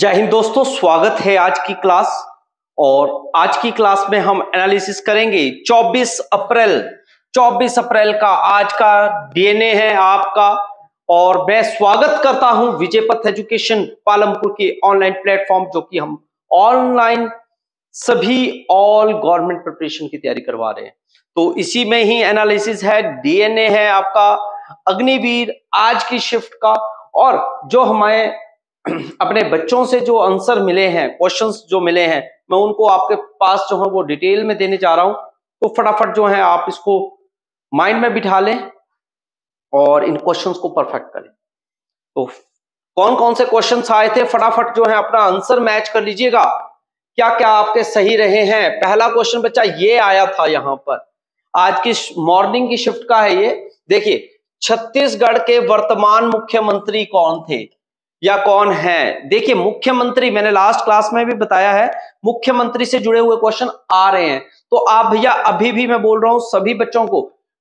जय हिंद दोस्तों, स्वागत है आज की क्लास। और आज की क्लास में हम एनालिसिस करेंगे 24 अप्रैल का। आज का डीएनए है आपका और मैं स्वागत करता हूं विजयपथ एजुकेशन पालमपुर के ऑनलाइन प्लेटफॉर्म, जो कि हम ऑनलाइन सभी ऑल गवर्नमेंट प्रिपरेशन की तैयारी करवा रहे हैं। तो इसी में ही एनालिसिस है, डीएनए है आपका अग्निवीर आज की शिफ्ट का। और जो हमारे अपने बच्चों से जो आंसर मिले हैं, क्वेश्चंस जो मिले हैं, मैं उनको आपके पास जो है वो डिटेल में देने जा रहा हूं। तो फटाफट जो है आप इसको माइंड में बिठा लें और इन क्वेश्चंस को परफेक्ट करें। तो कौन कौन से क्वेश्चंस आए थे, फटाफट जो है अपना आंसर मैच कर लीजिएगा, क्या क्या आपके सही रहे हैं। पहला क्वेश्चन बच्चा ये आया था यहाँ पर, आज की मॉर्निंग की शिफ्ट का है ये। देखिए, छत्तीसगढ़ के वर्तमान मुख्यमंत्री कौन थे या कौन है। देखिए मुख्यमंत्री, मैंने लास्ट क्लास में भी बताया है, मुख्यमंत्री से जुड़े हुए क्वेश्चन आ रहे हैं। तो आप भैया, अभी भी मैं बोल रहा हूं सभी बच्चों को,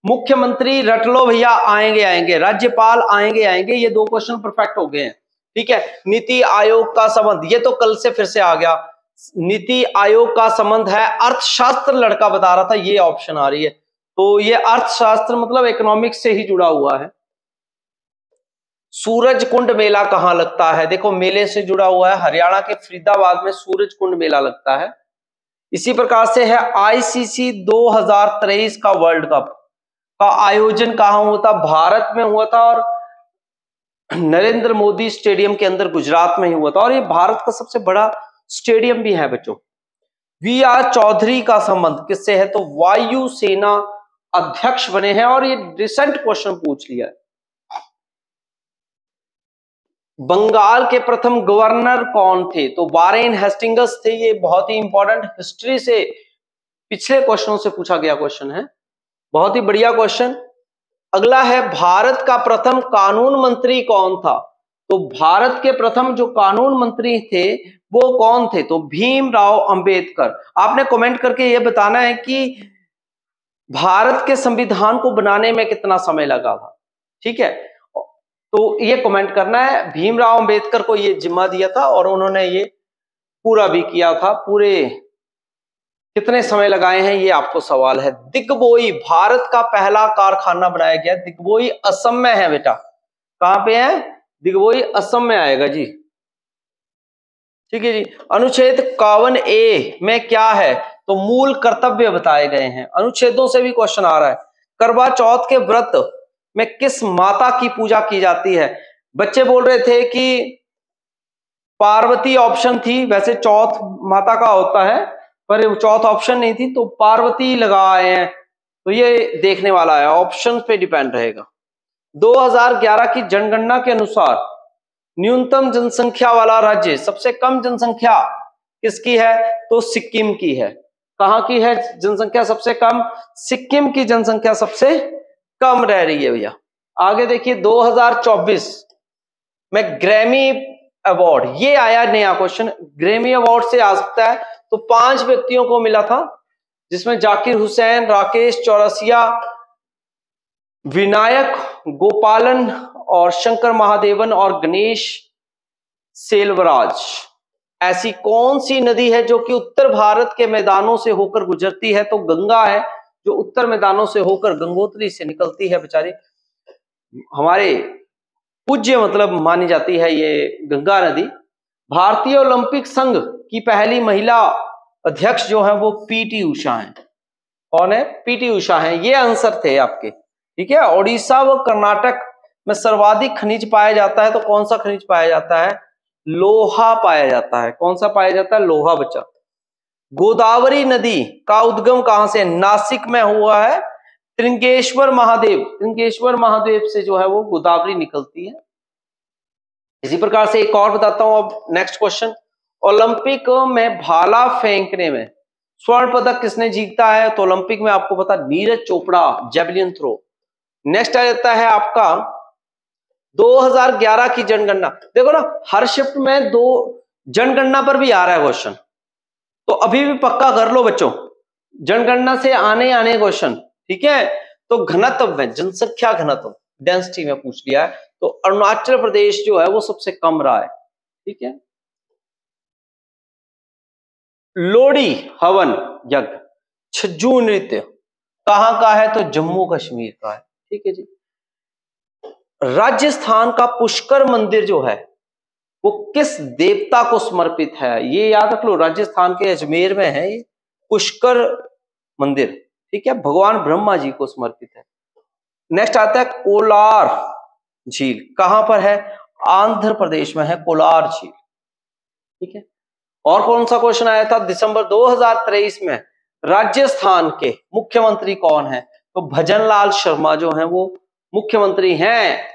मुख्यमंत्री रट लो भैया, आएंगे, राज्यपाल आएंगे। ये दो क्वेश्चन परफेक्ट हो गए हैं, ठीक है। नीति आयोग का संबंध, ये तो कल से फिर से आ गया। नीति आयोग का संबंध है अर्थशास्त्र, लड़का बता रहा था, ये ऑप्शन आ रही है। तो ये अर्थशास्त्र मतलब इकोनॉमिक्स से ही जुड़ा हुआ है। सूरज कुंड मेला कहाँ लगता है, देखो मेले से जुड़ा हुआ है, हरियाणा के फरीदाबाद में सूरज कुंड मेला लगता है। इसी प्रकार से है आईसीसी 2023 का वर्ल्ड कप का आयोजन कहाँ हुआ था, भारत में हुआ था और नरेंद्र मोदी स्टेडियम के अंदर गुजरात में ही हुआ था। और ये भारत का सबसे बड़ा स्टेडियम भी है बच्चों। वीआर चौधरी का संबंध किससे है, तो वायुसेना अध्यक्ष बने हैं। और ये रिसेंट क्वेश्चन पूछ लिया है, बंगाल के प्रथम गवर्नर कौन थे, तो वारेन हेस्टिंग्स थे। ये बहुत ही इंपॉर्टेंट, हिस्ट्री से पिछले क्वेश्चनों से पूछा गया क्वेश्चन है, बहुत ही बढ़िया क्वेश्चन। अगला है, भारत का प्रथम कानून मंत्री कौन था, तो भारत के प्रथम जो कानून मंत्री थे वो कौन थे, तो भीमराव अंबेडकर। आपने कमेंट करके ये बताना है कि भारत के संविधान को बनाने में कितना समय लगा था, ठीक है। तो ये कमेंट करना है, भीमराव अंबेडकर को ये जिम्मा दिया था और उन्होंने ये पूरा भी किया था। पूरे कितने समय लगाए हैं ये आपको सवाल है। दिग्बोई, भारत का पहला कारखाना बनाया गया, दिग्बोई असम में है बेटा। कहां पे है, दिग्बोई असम में आएगा जी, ठीक है जी। अनुच्छेद 51A में क्या है, तो मूल कर्तव्य बताए गए हैं। अनुच्छेदों से भी क्वेश्चन आ रहा है। करवा चौथ के व्रत में किस माता की पूजा की जाती है, बच्चे बोल रहे थे कि पार्वती ऑप्शन थी, वैसे चौथ माता का होता है पर चौथ ऑप्शन नहीं थी तो पार्वती लगाए हैं। तो ये देखने वाला है, ऑप्शन पे डिपेंड रहेगा। 2011 की जनगणना के अनुसार न्यूनतम जनसंख्या वाला राज्य, सबसे कम जनसंख्या किसकी है, तो सिक्किम की है। कहाँ की है जनसंख्या सबसे कम, सिक्किम की जनसंख्या सबसे कम रह रही है भैया। आगे देखिए, 2024 में ग्रैमी अवार्ड, ये आया नया क्वेश्चन, ग्रैमी अवार्ड से आ सकता है। तो 5 व्यक्तियों को मिला था जिसमें जाकिर हुसैन, राकेश चौरसिया, विनायक गोपालन और शंकर महादेवन और गणेश सेलवराज। ऐसी कौन सी नदी है जो कि उत्तर भारत के मैदानों से होकर गुजरती है, तो गंगा है, जो उत्तर मैदानों से होकर गंगोत्री से निकलती है। बेचारी हमारे पूज्य मतलब मानी जाती है ये गंगा नदी। भारतीय ओलंपिक संघ की पहली महिला अध्यक्ष जो है वो पीटी उषा हैं। कौन है, पीटी उषा हैं। ये आंसर थे आपके, ठीक है। ओडिशा व कर्नाटक में सर्वाधिक खनिज पाया जाता है, तो कौन सा खनिज पाया जाता है, लोहा पाया जाता है। कौन सा पाया जाता है, लोहा बच्चा। गोदावरी नदी का उद्गम कहां से, नासिक में हुआ है, त्रिंगेश्वर महादेव से जो है वो गोदावरी निकलती है। इसी प्रकार से एक और बताता हूं अब, नेक्स्ट क्वेश्चन। ओलंपिक में भाला फेंकने में स्वर्ण पदक किसने जीतता है, तो ओलंपिक में आपको पता, Neeraj Chopra, javelin throw. Next आ जाता है आपका 2011 की जनगणना। देखो ना, हर शिफ्ट में दो जनगणना पर भी आ रहा है क्वेश्चन, तो अभी भी पक्का कर लो बच्चों, जनगणना से आने क्वेश्चन, ठीक है। तो घनत्व में, जनसंख्या घनत्व डेंसिटी में पूछ लिया है, तो अरुणाचल प्रदेश जो है वो सबसे कम रहा है, ठीक है। लोड़ी हवन यज्ञ, छज्जू नृत्य कहाँ का है तो जम्मू कश्मीर का है। ठीक है जी। राजस्थान का पुष्कर मंदिर जो है वो किस देवता को समर्पित है, ये याद रख लो। राजस्थान के अजमेर में है ये पुष्कर मंदिर, ठीक है, भगवान ब्रह्मा जी को समर्पित है। नेक्स्ट आता है कोलार झील, कहां पर है, आंध्र प्रदेश में है कोलार झील। ठीक है। और कौन सा क्वेश्चन आया था, दिसंबर 2023 में राजस्थान के मुख्यमंत्री कौन है, तो भजनलाल शर्मा जो है वो मुख्यमंत्री हैं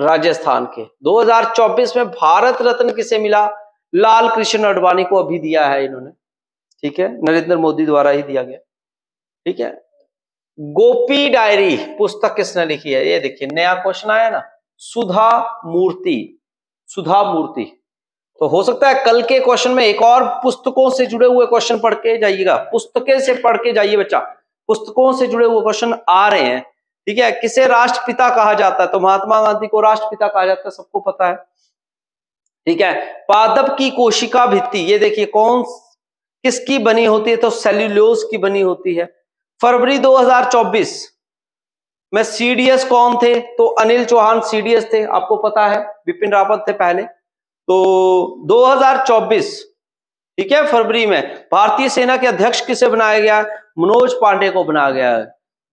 राजस्थान के। 2024 में भारत रत्न किसे मिला, लाल कृष्ण आडवाणी को अभी दिया है इन्होंने, ठीक है, नरेंद्र मोदी द्वारा ही दिया गया। ठीक है। गोपी डायरी पुस्तक किसने लिखी है, ये देखिए नया क्वेश्चन आया ना, सुधा मूर्ति। तो हो सकता है कल के क्वेश्चन में एक और पुस्तकों से जुड़े हुए क्वेश्चन पढ़ के जाइएगा, पुस्तकें से पढ़ के जाइए बच्चा, पुस्तकों से जुड़े हुए क्वेश्चन आ रहे हैं। ठीक है। किसे राष्ट्रपिता कहा जाता है, तो महात्मा गांधी को राष्ट्रपिता कहा जाता है, सबको पता है। ठीक है। पादप की कोशिका भित्ति, ये देखिए कौन किसकी बनी होती है, तो सेल्यूलोज की बनी होती है। फरवरी 2024 में सीडीएस कौन थे, तो अनिल चौहान सीडीएस थे, आपको पता है, विपिन रावत थे पहले। तो 2024 ठीक है फरवरी में भारतीय सेना के अध्यक्ष किसे बनाया गया, मनोज पांडे को बनाया गया है।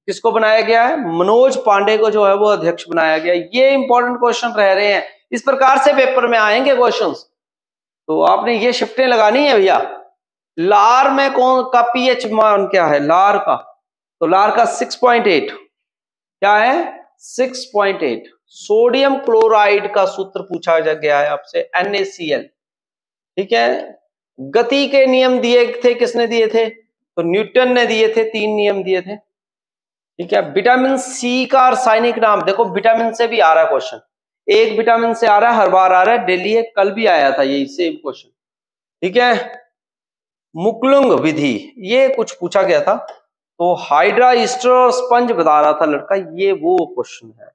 किसको बनाया गया है, मनोज पांडे को जो है वो अध्यक्ष बनाया गया। ये इंपॉर्टेंट क्वेश्चन रह रहे हैं, इस प्रकार से पेपर में आएंगे क्वेश्चंस, तो आपने ये शिफ्टें लगानी है भैया। लार में कौन का पीएच मान क्या है, लार का, तो लार का 6.8 क्या है, 6.8। सोडियम क्लोराइड का सूत्र पूछा गया है आपसे, NaCl। ठीक है। गति के नियम दिए थे, किसने दिए थे, तो न्यूटन ने दिए थे, 3 नियम दिए थे। ठीक है। विटामिन सी का रासायनिक नाम, देखो विटामिन से भी आ रहा है क्वेश्चन, एक विटामिन से आ रहा है, हर बार आ रहा है, डेली है, कल भी आया था यही सेम क्वेश्चन। ठीक है। मुकुलुंग विधि, ये कुछ पूछा गया था, तो हाइड्रा ईस्टर और स्पंज बता रहा था लड़का, ये वो क्वेश्चन है।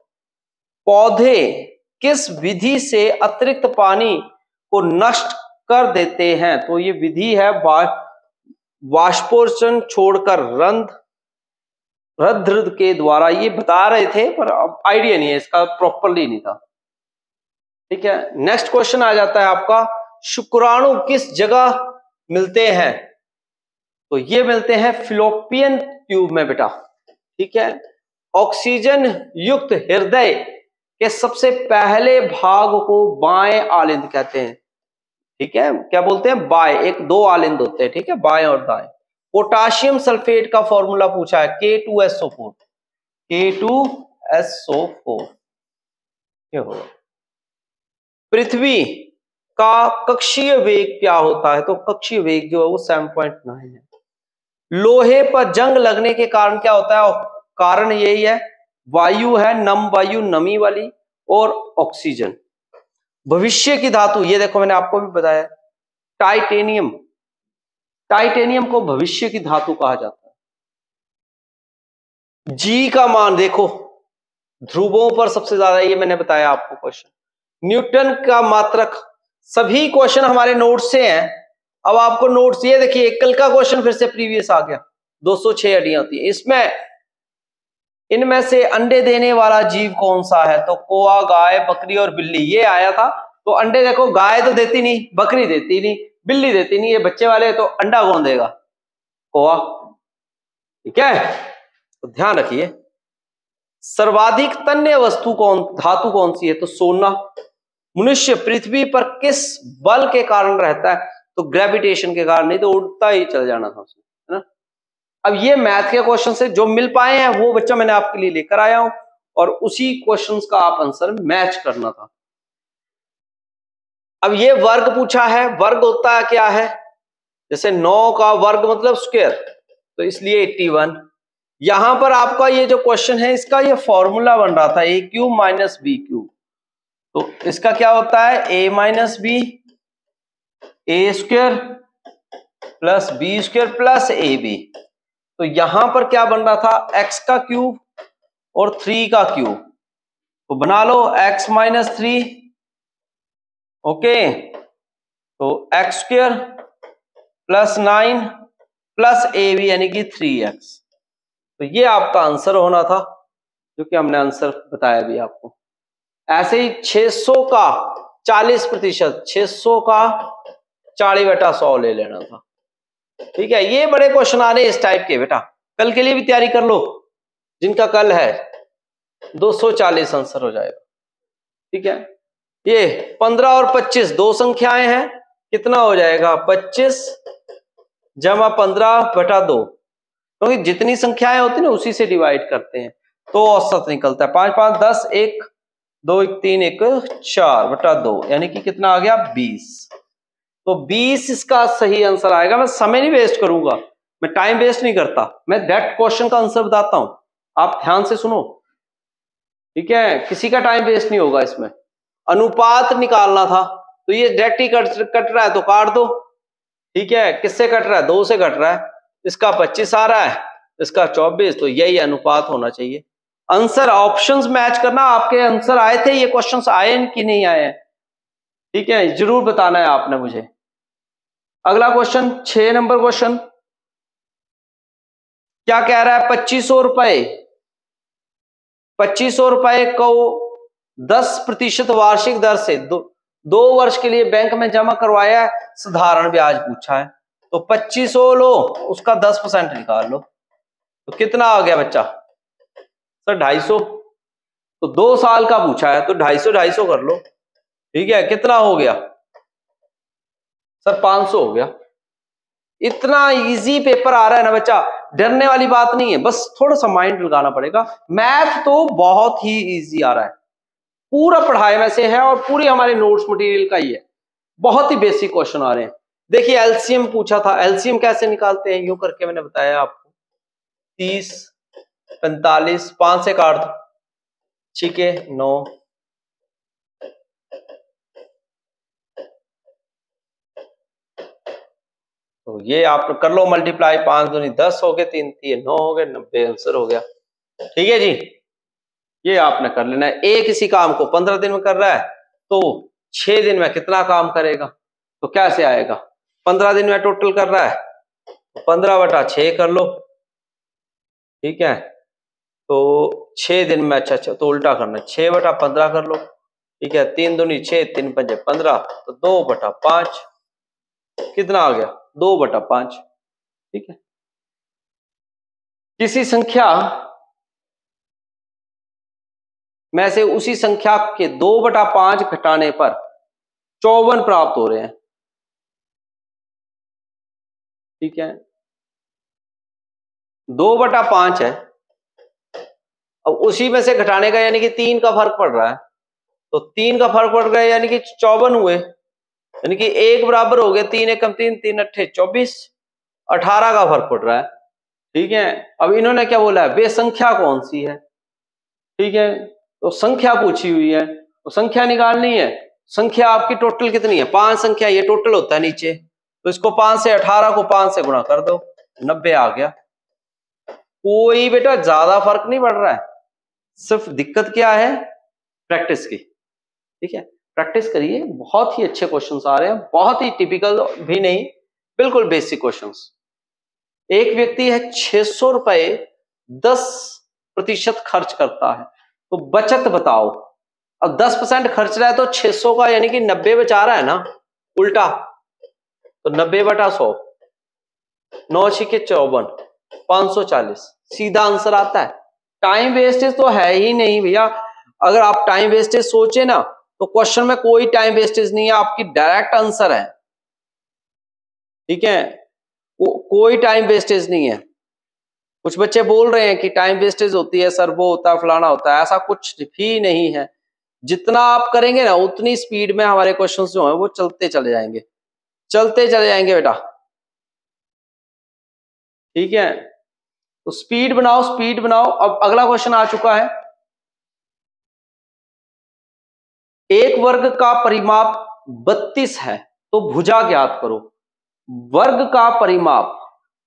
पौधे किस विधि से अतिरिक्त पानी को नष्ट कर देते हैं, तो ये विधि है वाष्पोर्चन छोड़कर रंध्र रद्र के द्वारा, ये बता रहे थे पर अब आइडिया नहीं है इसका, प्रॉपरली नहीं था। ठीक है। नेक्स्ट क्वेश्चन आ जाता है आपका, शुक्राणु किस जगह मिलते हैं, तो ये मिलते हैं फिलोपियन ट्यूब में बेटा। ठीक है। ऑक्सीजन युक्त हृदय के सबसे पहले भाग को बाएं आलिंद कहते हैं। ठीक है, क्या बोलते हैं, बाएं, एक दो आलिंद होते हैं, ठीक है, बाएं और दाएं। पोटाशियम सल्फेट का फॉर्मूला पूछा है, K2SO4, K2SO4 क्या होगा। पृथ्वी का कक्षीय वेग क्या होता है, तो कक्षीय वेग जो है वो 7.9 है। लोहे पर जंग लगने के कारण क्या होता है, कारण यही है, वायु है, नम वायु, नमी वाली, और ऑक्सीजन। भविष्य की धातु, ये देखो मैंने आपको भी बताया, टाइटेनियम, टाइटेनियम को भविष्य की धातु कहा जाता है। जी का मान देखो, ध्रुवों पर सबसे ज्यादा, ये मैंने बताया आपको क्वेश्चन। न्यूटन का मात्रक, सभी क्वेश्चन हमारे नोट से हैं, अब आपको नोट्स, ये देखिए कल का क्वेश्चन फिर से प्रीवियस आ गया, 206 हड्डियां होती है। इसमें इनमें से अंडे देने वाला जीव कौन सा है, तो कोआ, गाय, बकरी और बिल्ली, ये आया था। तो अंडे देखो, गाय तो देती नहीं, बकरी देती नहीं, बिल्ली देती नहीं, ये बच्चे वाले, तो अंडा कौन देगा, कोआ। ठीक है, तो ध्यान रखिए। सर्वाधिक तन्य वस्तु कौन, धातु कौन सी है, तो सोना। मनुष्य पृथ्वी पर किस बल के कारण रहता है, तो ग्रेविटेशन के कारण, नहीं तो उड़ता ही चल जाना था उसने, है ना। अब ये मैथ के क्वेश्चन से जो मिल पाए हैं वो बच्चा मैंने आपके लिए लेकर आया हूं, और उसी क्वेश्चन का आप आंसर मैच करना था। अब ये वर्ग पूछा है, वर्ग होता है क्या है, जैसे 9 का वर्ग मतलब स्क्वायर, तो इसलिए 81। यहां पर आपका ये जो क्वेश्चन है इसका ये फॉर्मूला बन रहा था, A³ - B³, तो इसका क्या होता है, A - B, A² + B² + AB। तो यहां पर क्या बन रहा था, X³ और 3³ तो बना लो, X - 3, ओके, तो X² plus 9 plus A B यानी कि 3x। तो ये आपका आंसर होना था, जो कि हमने आंसर बताया भी आपको। ऐसे ही 600 का 40%, 600 का 40/100 ले लेना था। ठीक है, ये बड़े क्वेश्चन आ रहे हैं इस टाइप के बेटा, कल के लिए भी तैयारी कर लो, जिनका कल है 240 आंसर हो जाएगा। ठीक है, ये 15 और 25 दो संख्याएं हैं, कितना हो जाएगा 25 जमा 15/2, क्योंकि तो जितनी संख्याएं होती है ना उसी से डिवाइड करते हैं तो औसत निकलता है। 5 5 10, 1 2 1 3 1 4/2 यानी कि कितना आ गया 20। तो 20 इसका सही आंसर आएगा। मैं समय नहीं वेस्ट करूंगा, मैं टाइम वेस्ट नहीं करता, मैं दैट क्वेश्चन का आंसर बताता हूं, आप ध्यान से सुनो। ठीक है, किसी का टाइम वेस्ट नहीं होगा। इसमें अनुपात निकालना था तो ये डायरेक्ट ही कट रहा है तो काट दो। ठीक है, किससे कट रहा है, 2 से कट रहा है, इसका 25 आ रहा है, इसका 24, तो यही अनुपात होना चाहिए। आंसर ऑप्शंस मैच करना, आपके आंसर आए थे, ये क्वेश्चंस आए कि नहीं आए। ठीक है, जरूर बताना है आपने मुझे। अगला क्वेश्चन 6 नंबर क्वेश्चन क्या कह रहा है, 2500 रुपए को 10% वार्षिक दर से 2 वर्ष के लिए बैंक में जमा करवाया है, साधारण ब्याज पूछा है। तो 2500 लो, उसका 10% निकाल लो, तो कितना आ गया बच्चा सर 250। तो 2 साल का पूछा है तो 250 250 कर लो। ठीक है, कितना हो गया सर 500 हो गया। इतना इजी पेपर आ रहा है ना बच्चा, डरने वाली बात नहीं है, बस थोड़ा सा माइंड लगाना पड़ेगा। मैथ तो बहुत ही इजी आ रहा है, पूरा पढ़ाए में से है और पूरी हमारे नोट्स मटेरियल का ही है। बहुत ही बेसिक क्वेश्चन आ रहे हैं। देखिए एलसीएम पूछा था, एलसीएम कैसे निकालते हैं, यूं करके मैंने बताया आपको 30 45, 5 से काट दो, 6 के 9, तो ये आप कर लो मल्टीप्लाई, 5 दूनी 10 हो गए, 3 3 9 हो गए, 90 आंसर हो गया। ठीक है जी, ये आपने कर लेना है। एक इसी काम को 15 दिन में कर रहा है तो 6 दिन में कितना काम करेगा, तो कैसे आएगा, 15 दिन में टोटल कर रहा है तो 15/6 कर लो। ठीक है, तो 6 दिन में, अच्छा तो उल्टा करना, 6/15 कर लो। ठीक है, 3 दूनी 6 3 5 15, तो 2/5 कितना आ गया 2/5। ठीक है, किसी संख्या में से उसी संख्या के 2/5 घटाने पर 54 प्राप्त हो रहे हैं। ठीक है, 2/5 है, अब उसी में से घटाने का यानी कि 3 का फर्क पड़ रहा है, तो 3 का फर्क पड़ गया यानी कि 54 हुए, यानी कि 1 बराबर हो गया 3 1 कम 3 3 8 24, 18 का फर्क पड़ रहा है। ठीक है, अब इन्होंने क्या बोला है, वे संख्या कौन सी है। ठीक है, तो संख्या पूछी हुई है, तो संख्या निकालनी है। संख्या आपकी टोटल कितनी है, 5 संख्या, ये टोटल होता है नीचे, तो इसको 5 से 18 को 5 से गुणा कर दो, 90 आ गया। कोई बेटा ज्यादा फर्क नहीं पड़ रहा है, सिर्फ दिक्कत क्या है प्रैक्टिस की। ठीक है, प्रैक्टिस करिए, बहुत ही अच्छे क्वेश्चंस आ रहे हैं, बहुत ही टिपिकल भी नहीं, बिल्कुल बेसिक क्वेश्चंस। एक व्यक्ति है 600 रुपए 10% खर्च करता है, तो बचत बताओ। अब 10% खर्च रहा है तो 600 का यानी कि 90 बचा रहा है ना, उल्टा तो 90/100, 9 के 54, 540 सीधा आंसर आता है। टाइम वेस्टेज तो है ही नहीं भैया, अगर आप टाइम वेस्टेज सोचे ना तो क्वेश्चन में कोई टाइम वेस्टेज नहीं है, आपकी डायरेक्ट आंसर है। ठीक है, कोई टाइम वेस्टेज नहीं है। कुछ बच्चे बोल रहे हैं कि टाइम वेस्टेज होती है सर, वो होता है, फलाना होता है, ऐसा कुछ भी नहीं है। जितना आप करेंगे ना उतनी स्पीड में हमारे क्वेश्चंस जो हैं वो चलते चले जाएंगे बेटा। ठीक है, तो स्पीड बनाओ। अब अगला क्वेश्चन आ चुका है, एक वर्ग का परिमाप 32 है तो भुजा ज्ञात करो। वर्ग का परिमाप,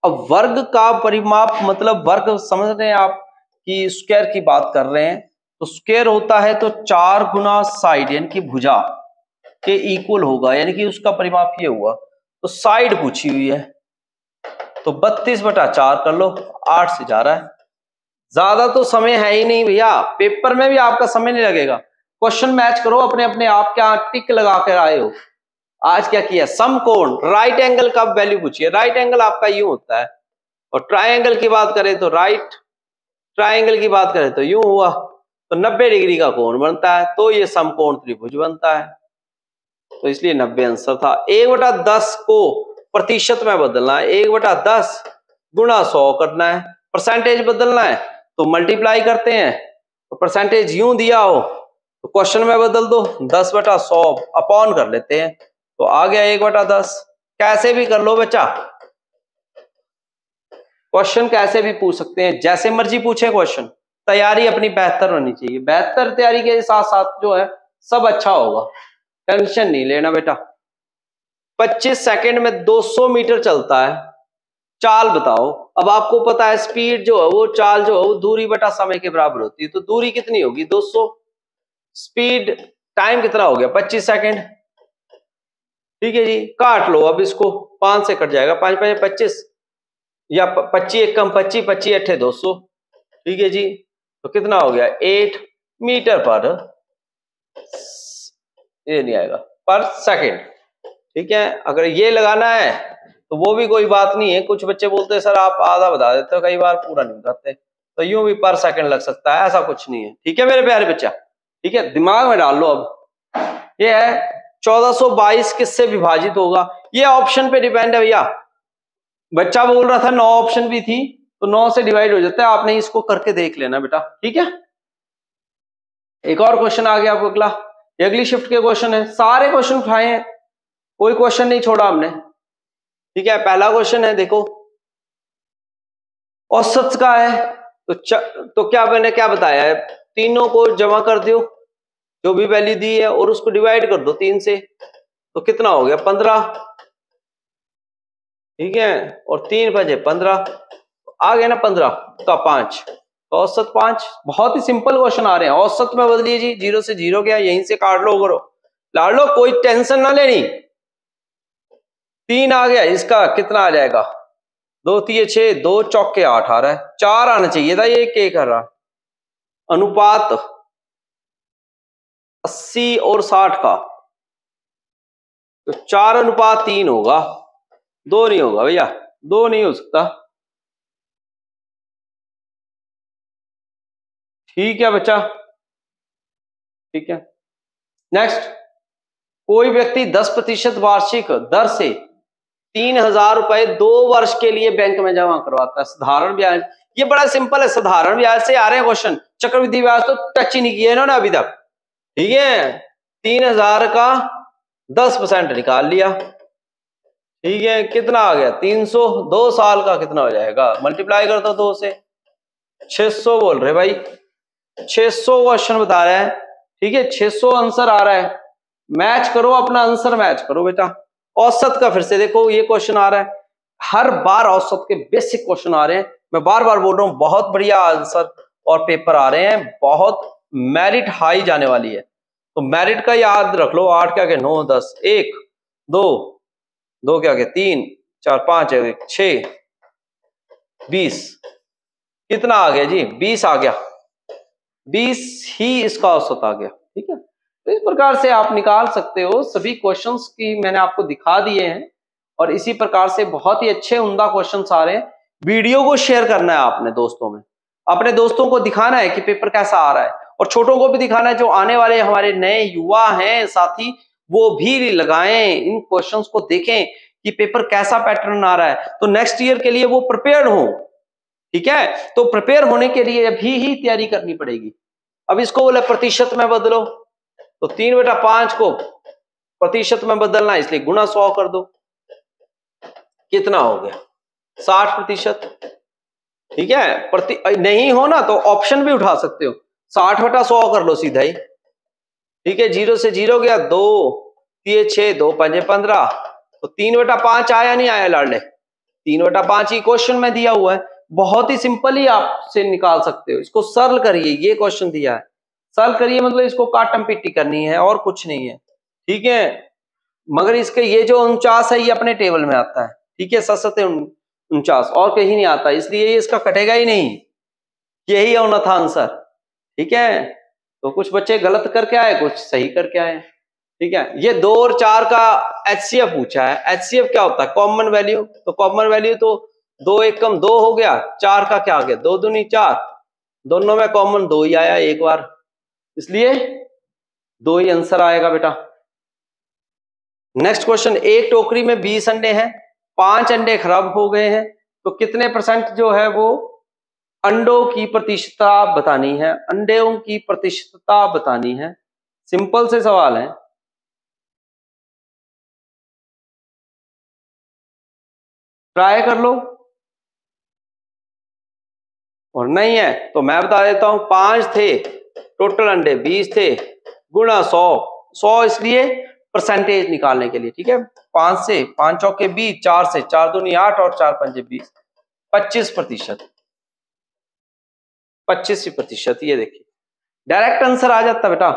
अब वर्ग का परिमाप मतलब वर्ग समझ रहे हैं आप कि स्क्वायर की बात कर रहे हैं, तो स्क्वायर होता है तो 4 गुना साइड यानी कि भुजा के इक्वल होगा, यानी कि उसका परिमाप ये हुआ। तो साइड पूछी हुई है तो 32/4 कर लो, 8 से जा रहा है। ज्यादा तो समय है ही नहीं भैया, पेपर में भी आपका समय नहीं लगेगा। क्वेश्चन मैच करो अपने अपने आप क्या टिक लगा कर आए हो। आज क्या किया, समकोण राइट एंगल का वैल्यू पूछिए। राइट एंगल आपका यूं होता है और ट्राइंगल की बात करें तो राइट, ट्राइंगल की बात करें तो यूं हुआ, तो 90 डिग्री का कोण बनता है, तो ये समकोण त्रिभुज बनता है। तो इसलिए 90 आंसर था। 1/10 को प्रतिशत में बदलना है, 1/10 गुणा 100 करना है। परसेंटेज बदलना है तो मल्टीप्लाई करते हैं, तो परसेंटेज यूं दिया हो तो क्वेश्चन में बदल दो, 10/100 अपॉन कर लेते हैं तो आ गया 1/10। कैसे भी कर लो बच्चा, क्वेश्चन कैसे भी पूछ सकते हैं, जैसे मर्जी पूछे क्वेश्चन। तैयारी अपनी बेहतर होनी चाहिए, बेहतर तैयारी के साथ साथ जो है सब अच्छा होगा, टेंशन नहीं लेना बेटा। 25 सेकंड में 200 मीटर चलता है, चाल बताओ। अब आपको पता है स्पीड जो है वो, चाल जो है वो दूरी बटा समय के बराबर होती है, तो दूरी कितनी होगी 200, स्पीड टाइम कितना हो गया 25 सेकंड। ठीक है जी, काट लो अब इसको, 5 से कट जाएगा, 5 × 5 = 25 या 25 = 25, 25 × 8 = 200। ठीक है जी, तो कितना हो गया 8 मीटर पर सेकेंड। ठीक है, अगर ये लगाना है तो वो भी कोई बात नहीं है। कुछ बच्चे बोलते हैं सर आप आधा बता देते हो, कई बार पूरा नहीं बताते, तो यूं भी पर सेकंड लग सकता है, ऐसा कुछ नहीं है। ठीक है मेरे प्यारे बच्चा, ठीक है दिमाग में डाल लो। अब ये है 1422 किससे विभाजित होगा, ये ऑप्शन पे डिपेंड है भैया। बच्चा बोल रहा था 9 ऑप्शन भी थी, तो 9 से डिवाइड हो जाता है, आपने इसको करके देख लेना बेटा। ठीक है, एक और क्वेश्चन आ गया आपको अगला, ये अगली शिफ्ट के क्वेश्चन है, सारे क्वेश्चन उठाए हैं, कोई क्वेश्चन नहीं छोड़ा हमने। ठीक है, पहला क्वेश्चन है देखो, औसत का है तो क्या मैंने क्या बताया है, तीनों को जमा कर दो जो भी वैल्यू दी है और उसको डिवाइड कर दो 3 से, तो कितना हो गया 15। ठीक है, और 3 × 5 = 15, आ गया ना 15 का 5, तो औसत 5। बहुत ही सिंपल क्वेश्चन आ रहे हैं, औसत में बदलिए जी, 0 से 0 गया, यहीं से काट लो करो, ला लो, कोई टेंशन ना लेनी। 3 आ गया, इसका कितना आ जाएगा 2 × 3 = 6, 2 × 4 = 8 आ रहा है, 4 आना चाहिए था, ये क्या कर रहा। अनुपात 80 और 60 का, तो 4 अनुपात 3 होगा, 2 नहीं होगा भैया, 2 नहीं हो सकता। ठीक है बच्चा, ठीक है। नेक्स्ट, कोई व्यक्ति 10% वार्षिक दर से 3000 रुपए 2 वर्ष के लिए बैंक में जमा करवाता है, साधारण ब्याज। ये बड़ा सिंपल है, साधारण ब्याज से आ रहे हैं क्वेश्चन, चक्रवृद्धि ब्याज तो टच ही नहीं किया इन्होंने अभी तक। ठीक है, 3000 का 10% निकाल लिया, ठीक है कितना आ गया 300, 2 साल का कितना हो जाएगा, मल्टीप्लाई कर दो 2 से, 600 बोल रहे भाई, 600 क्वेश्चन बता रहा है। ठीक है, 600 आंसर आ रहा है, मैच करो अपना आंसर, मैच करो बेटा। औसत का फिर से देखो, ये क्वेश्चन आ रहा है, हर बार औसत के बेसिक क्वेश्चन आ रहे हैं, मैं बार बार बोल रहा हूँ, बहुत बढ़िया आंसर और पेपर आ रहे हैं, बहुत मेरिट हाई जाने वाली है, तो मेरिट का याद रख लो। 8 × 9 = 10, 2 × 3 = 4, 5 × 6 = 20, कितना आ गया जी 20 आ गया, 20 ही इसका औसत आ गया। ठीक है, तो इस प्रकार से आप निकाल सकते हो, सभी क्वेश्चंस की मैंने आपको दिखा दिए हैं और इसी प्रकार से बहुत ही अच्छे उम्दा क्वेश्चंस आ रहे हैं। वीडियो को शेयर करना है आपने दोस्तों में, अपने दोस्तों को दिखाना है कि पेपर कैसा आ रहा है, और छोटों को भी दिखाना है, जो आने वाले हमारे नए युवा हैं साथी, वो भी लगाएं इन क्वेश्चंस को, देखें कि पेपर कैसा पैटर्न आ रहा है, तो नेक्स्ट ईयर के लिए वो प्रिपेयर्ड हो। ठीक है, तो प्रिपेयर होने के लिए अभी ही तैयारी करनी पड़ेगी। अब इसको बोले प्रतिशत में बदलो, तो 3/5 को प्रतिशत में बदलना है, इसलिए गुणा 100 कर दो, कितना हो गया 60%। ठीक है, नहीं हो ना तो ऑप्शन भी उठा सकते हो, 60/100 कर लो सीधा ही। ठीक है, 0 से 0 गया, 2 × 3 = 6, 2 × 5 = 15, तो 3/5 आया नहीं आया लाडले, 3/5 ही क्वेश्चन में दिया हुआ है, बहुत ही सिंपल ही आपसे निकाल सकते हो। इसको सरल करिए, ये क्वेश्चन दिया है सरल करिए, मतलब इसको काटम पिट्टी करनी है और कुछ नहीं है। ठीक है, मगर इसके ये जो 49 है ये अपने टेबल में आता है, ठीक है, 7 7 49 और कहीं नहीं आता, इसलिए ये इसका कटेगा ही नहीं, यही होना था आंसर। ठीक है, तो कुछ बच्चे गलत करके आए, कुछ सही करके आए। ठीक है, ये 2 और 4 का HCF पूछा है। HCF क्या होता है? Common value. तो कॉमन वैल्यू तो 2 1 कम 2 हो गया, 4 का क्या हो गया, 2 दूनी 4, दोनों में कॉमन 2 ही आया एक बार, इसलिए 2 ही आंसर आएगा बेटा। नेक्स्ट क्वेश्चन, एक टोकरी में 20 अंडे हैं, 5 अंडे खराब हो गए हैं, तो कितने % जो है वो अंडों की प्रतिशतता बतानी है, अंडों की प्रतिशतता बतानी है। सिंपल से सवाल है। ट्राई कर लो, और नहीं है तो मैं बता देता हूं, 5 थे टोटल अंडे, 20 थे, गुणा 100 100, इसलिए परसेंटेज निकालने के लिए। ठीक है, 5 से 5 चौके 20, 4 से 4 दूनी 8 और 4 पंजे 20, 25%, 25%। ये देखिए डायरेक्ट आंसर आ जाता बेटा,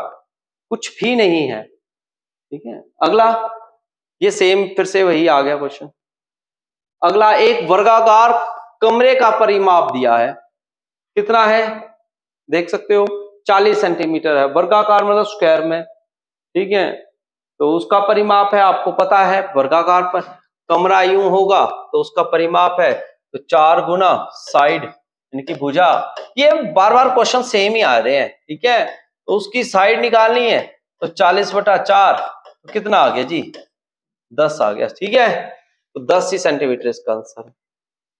कुछ भी नहीं है। ठीक है, अगला ये सेम फिर से वही आ गया क्वेश्चन। अगला, एक वर्गाकार कमरे का परिमाप दिया है, कितना है देख सकते हो, 40 सेंटीमीटर है, वर्गाकार मतलब स्क्वायर में। ठीक है, तो उसका परिमाप है, आपको पता है वर्गाकार पर कमरा यूं होगा तो उसका परिमाप है, तो 4 गुना साइड, इनकी भुजा। ये बार बार क्वेश्चन सेम ही आ रहे हैं। ठीक है, तो उसकी साइड निकालनी है, तो 40/4 तो कितना आ गया जी, 10 आ गया। ठीक है, तो 10 ही सेंटीमीटर इसका आंसर।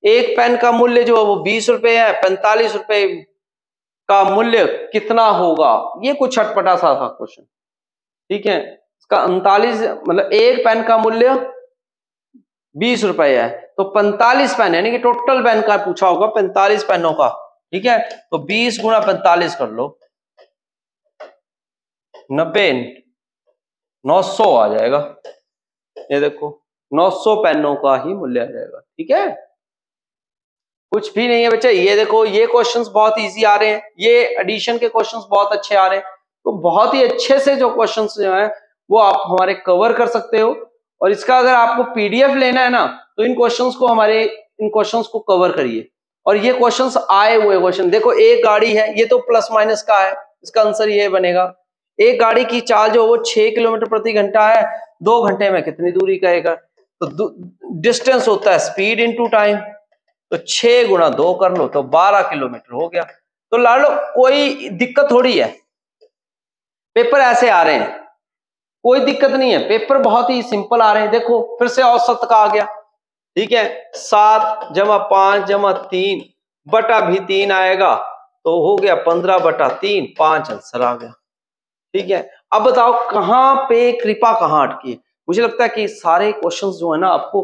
एक पेन का मूल्य जो है वो 20 रुपए है, 45 रुपए का मूल्य कितना होगा? ये कुछ अटपटा सा था क्वेश्चन। ठीक है, इसका 39 मतलब एक पेन का मूल्य 20 रुपए है, तो 45 पेन, यानी कि टोटल पेन का पूछा होगा, 45 पेनों का। ठीक है, तो 20 गुणा 45 कर लो, 90 900 आ जाएगा। ये देखो 900 पेनों का ही मूल्य आ जाएगा। ठीक है, कुछ भी नहीं है बच्चे। ये देखो, ये क्वेश्चंस बहुत इजी आ रहे हैं, ये एडिशन के क्वेश्चंस बहुत अच्छे आ रहे हैं, तो बहुत ही अच्छे से जो क्वेश्चंस जो है वो आप हमारे कवर कर सकते हो। और इसका अगर आपको PDF लेना है ना, तो इन क्वेश्चंस को कवर करिए। और ये क्वेश्चंस आए हुए क्वेश्चन देखो, एक गाड़ी है, ये तो प्लस माइनस का है, इसका आंसर ये बनेगा, एक गाड़ी की चाल जो वो 6 किलोमीटर प्रति घंटा है, 2 घंटे में कितनी दूरी करेगा? तो डिस्टेंस होता है स्पीड इनटू टाइम, तो 6 गुणा 2 कर लो, तो 12 किलोमीटर हो गया। तो ला लो, कोई दिक्कत थोड़ी है, पेपर ऐसे आ रहे हैं, कोई दिक्कत नहीं है, पेपर बहुत ही सिंपल आ रहे हैं। देखो फिर से औसत का आ गया। ठीक है, 7 जमा 5 जमा 3 बटा भी 3 आएगा, तो हो गया 15 बटा 3, 5 आंसर आ गया। ठीक है, अब बताओ कहाँ पे कृपा कहाँ अटकी है? मुझे लगता है कि सारे क्वेश्चंस जो है ना आपको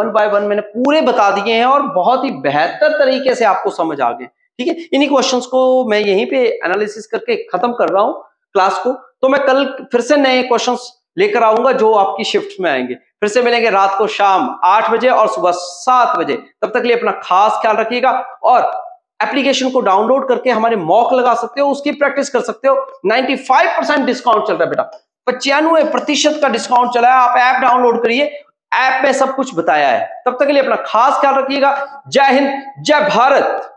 1 बाय 1 मैंने पूरे बता दिए हैं, और बहुत ही बेहतर तरीके से आपको समझ आ गए। ठीक है, इन्हीं क्वेश्चन को मैं यहीं पे एनालिसिस करके खत्म कर रहा हूँ क्लास को। तो मैं कल फिर से नए क्वेश्चंस लेकर आऊंगा जो आपकी शिफ्ट में आएंगे। फिर से मिलेंगे रात को शाम 8 बजे और सुबह 7 बजे। तब तक के लिए अपना खास ख्याल रखिएगा, और एप्लीकेशन को डाउनलोड करके हमारे मॉक लगा सकते हो, उसकी प्रैक्टिस कर सकते हो। 95% डिस्काउंट चल रहा है बेटा, 95% का डिस्काउंट चला है। आप ऐप डाउनलोड करिए, ऐप में सब कुछ बताया है। तब तक के लिए अपना खास ख्याल रखिएगा। जय हिंद, जय भारत।